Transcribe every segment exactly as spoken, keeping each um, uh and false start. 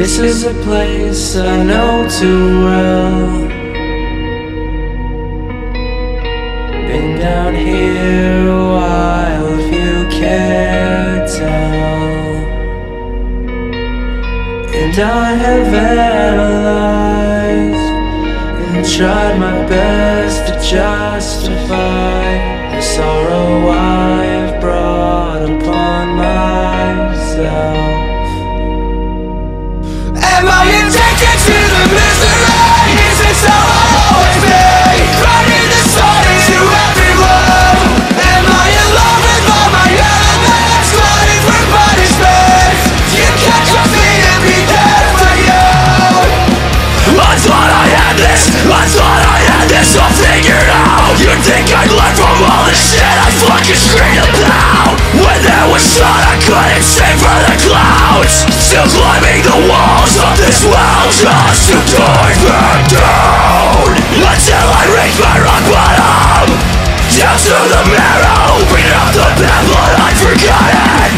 This is a place I know too well. Been down here a while, if you can't tell. And I have analyzed and tried my best to justify the sorrow I have brought upon myself. Am I addicted to the misery? Is this how I'll always be? Crowding the sun into every love. Am I in love with all my enemies? Clowning for punishment. You can't trust me to be dead for you. I thought I had this, I thought I had this all figured out. You'd think I'd learn from all the shit I fucking screamed about. When there was sun I couldn't sing for the clouds. Still climbing the wall of this world just to dive back down, until I reach my rock bottom. Down to the marrow, open up the bad blood I've forgotten.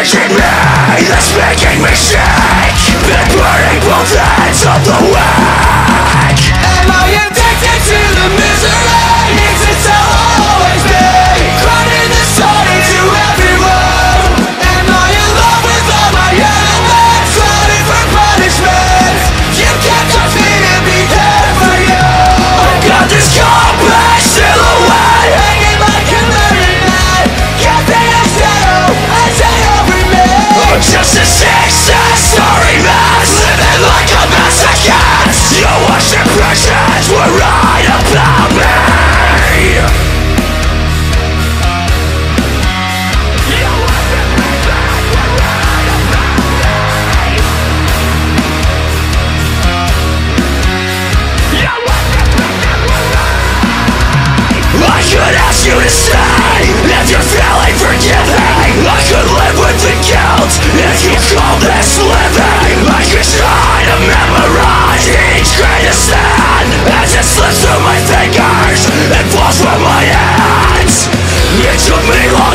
Itching me, that's making me sick. Been burning both ends of the whack. Am I addicted to the misery? Is this how I'll always be? Crowding the sun into every world. Am I in love with all my enemies? You can't touch me to be dead for you. I've got this compact silhouette hanging like a murder net. Can't be a shadow, I say over me. I'm just a success story mess, living like a masochist. Your worst impressions were right about me. I could ask you to stay if you're feeling forgiving. I could live with the guilt if you call this living. I could try to memorize each greatest sin as it slips through my fingers and falls from my hands. It took me long